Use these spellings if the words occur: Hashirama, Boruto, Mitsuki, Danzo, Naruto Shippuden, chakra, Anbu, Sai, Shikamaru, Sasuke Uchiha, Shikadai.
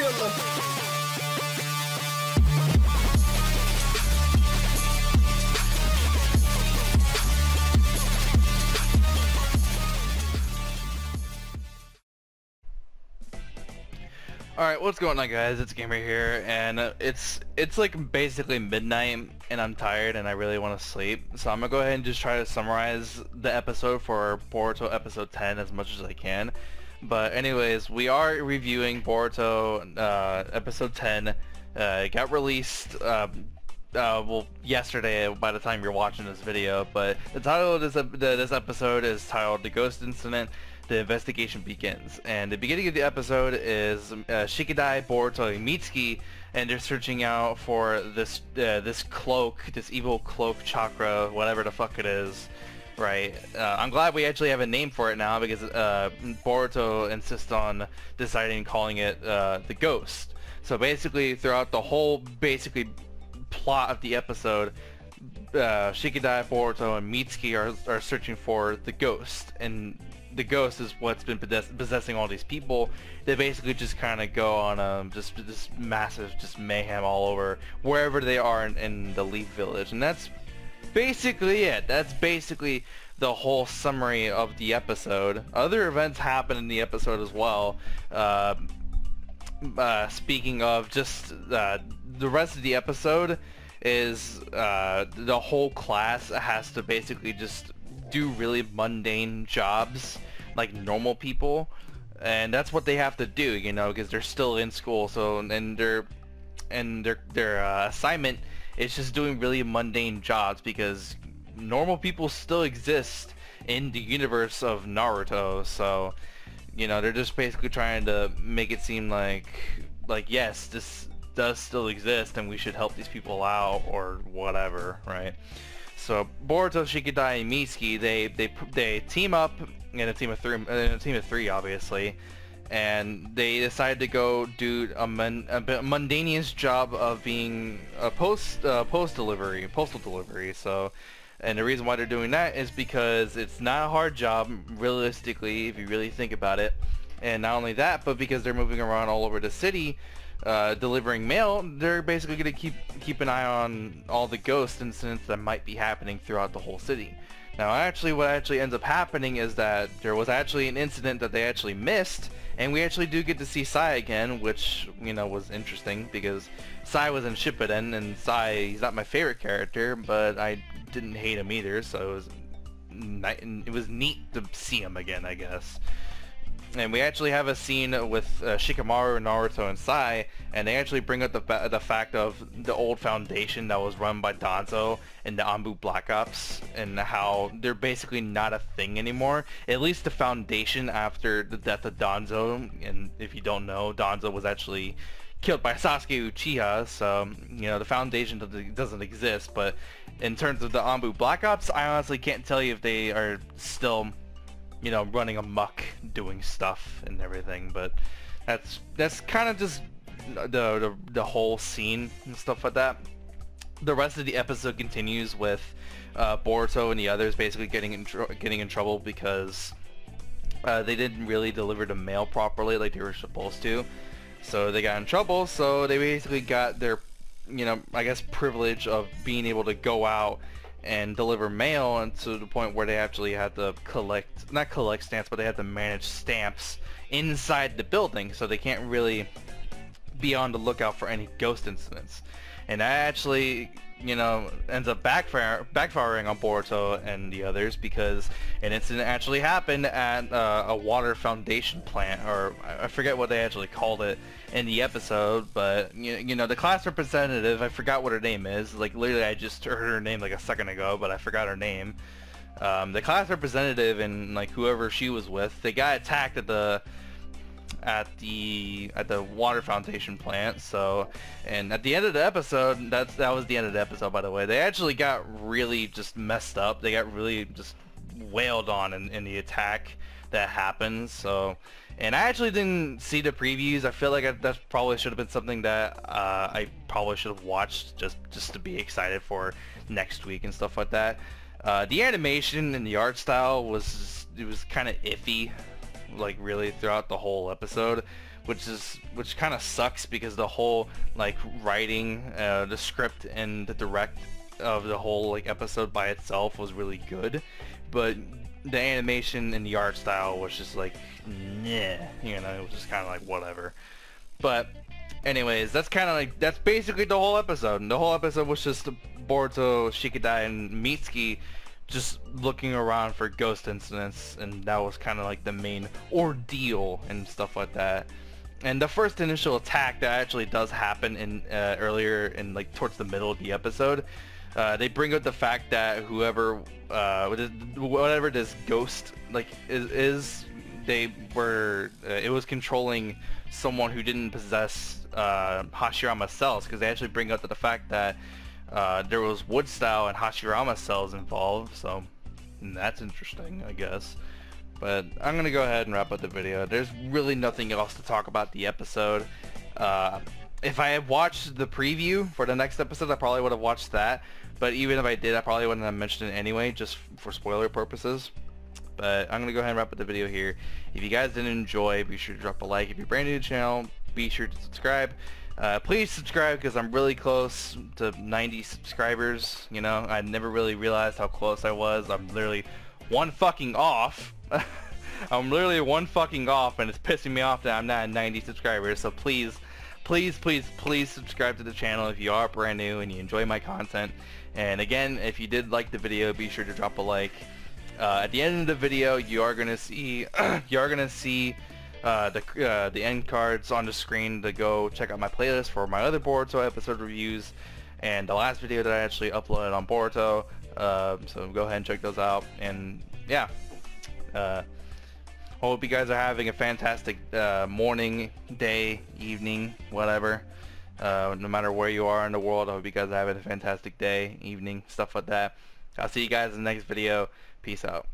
killer. Alright, what's going on, guys? It's Gamer here, and it's like basically midnight, and I'm tired, and I really want to sleep. So I'm gonna go ahead and just try to summarize the episode for Boruto episode 10 as much as I can. But anyways, we are reviewing Boruto episode 10. It got released, well, yesterday by the time you're watching this video. But the title of this episode is titled The Ghost Incident. The investigation begins, and the beginning of the episode is Shikadai, Boruto, and Mitsuki, and they're searching out for this cloak, this evil cloak chakra, whatever the fuck it is, right? I'm glad we actually have a name for it now, because Boruto insists on deciding calling it the ghost. So basically, throughout the whole plot of the episode, Shikadai, Boruto, and Mitsuki are searching for the ghost, and the ghost is what's been possessing all these people. They basically just kind of go on just this massive mayhem all over wherever they are in the Leaf Village, and that's basically it. That's basically the whole summary of the episode. Other events happen in the episode as well. Speaking of, just the rest of the episode is the whole class has to basically just do really mundane jobs like normal people, and that's what they have to do, you know, because they're still in school. So and their assignment is just doing really mundane jobs, because normal people still exist in the universe of Naruto. So, you know, they're just basically trying to make it seem like yes, this does still exist and we should help these people out or whatever, right? So Boruto, Shikadai, and Mitsuki, they team up in a team of three, obviously, and they decide to go do a mundaneous job of being a postal delivery. So, and the reason why they're doing that is because it's not a hard job, realistically, if you really think about it. And not only that, but because they're moving around all over the city, delivering mail, they're basically gonna keep an eye on all the ghost incidents that might be happening throughout the whole city. Now, actually, what actually ends up happening is that there was actually an incident that they actually missed, and we actually do get to see Sai again, which, you know, was interesting, because Sai was in Shippuden, and Sai, he's not my favorite character, but I didn't hate him either, so it was neat to see him again, I guess. And we actually have a scene with Shikamaru, Naruto, and Sai, and they actually bring up the fact of the old foundation that was run by Danzo and the Anbu Black Ops, and how they're basically not a thing anymore. At least the foundation after the death of Danzo. And if you don't know, Danzo was actually killed by Sasuke Uchiha, so, you know, the foundation doesn't exist. But in terms of the Anbu Black Ops, I honestly can't tell you if they are still, you know, running amok, doing stuff and everything. But that's kind of just the whole scene and stuff like that. The rest of the episode continues with Boruto and the others basically getting in trouble because they didn't really deliver the mail properly like they were supposed to, so they got in trouble. So they basically got their, you know, I guess, privilege of being able to go out and deliver mail, and to the point where they actually had to not collect stamps, but they had to manage stamps inside the building, so they can't really be on the lookout for any ghost incidents. And that actually, you know, ends up backfiring on Boruto and the others, because an incident actually happened at a water foundation plant, or I forget what they actually called it in the episode, but you know, the class representative, I forgot what her name is, like literally I just heard her name like a second ago, but I forgot her name. The class representative and like whoever she was with, they got attacked at the water foundation plant. So, and at the end of the episode, that was the end of the episode, by the way, they actually got really just messed up. They got really just wailed on in the attack that happened. So, and I actually didn't see the previews. I feel like that probably should have been something that I probably should have watched just to be excited for next week and stuff like that. The animation and the art style was kind of iffy. like really throughout the whole episode, which kind of sucks because the whole like writing, the script and the direct of the whole like episode by itself was really good, but the animation and the art style was just like, nah, you know, it was just kind of like whatever. But anyways, that's kind of like, that's basically the whole episode. And the whole episode was just Boruto, Shikadai, and Mitsuki just looking around for ghost incidents, and that was kind of like the main ordeal and stuff like that. And the first initial attack that actually does happen in earlier in like towards the middle of the episode, they bring up the fact that whoever, whatever this ghost like is they were, it was controlling someone who didn't possess Hashirama cells, because they actually bring up the fact that there was wood style and Hashirama cells involved. So that's interesting, I guess. But I'm gonna go ahead and wrap up the video. There's really nothing else to talk about the episode. If I had watched the preview for the next episode, I probably would have watched that. But even if I did, I probably wouldn't have mentioned it anyway, just for spoiler purposes. But I'm gonna go ahead and wrap up the video here. If you guys did enjoy, be sure to drop a like. If you're brand new to the channel, be sure to subscribe. Please subscribe, because I'm really close to 90 subscribers. You know, I never really realized how close I was. I'm literally one fucking off. I'm literally one fucking off, and it's pissing me off that I'm not at 90 subscribers. So please, please, please, please subscribe to the channel if you are brand new and you enjoy my content. And again, if you did like the video, be sure to drop a like. At the end of the video, you are gonna see the end cards on the screen to go check out my playlist for my other Boruto episode reviews and the last video that I actually uploaded on Boruto. So go ahead and check those out. And yeah, hope you guys are having a fantastic morning, day, evening, whatever. No matter where you are in the world, I hope you guys are having a fantastic day, evening, stuff like that. I'll see you guys in the next video. Peace out.